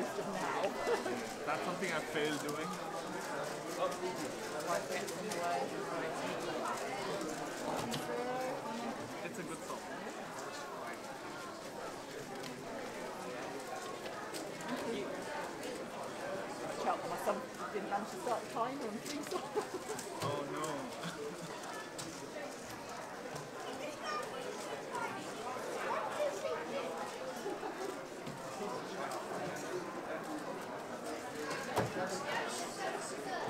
most of now. That's something I failed doing. It's a good song. Watch out for my son didn't manage to start the timer on three songs. Oh no. Yes.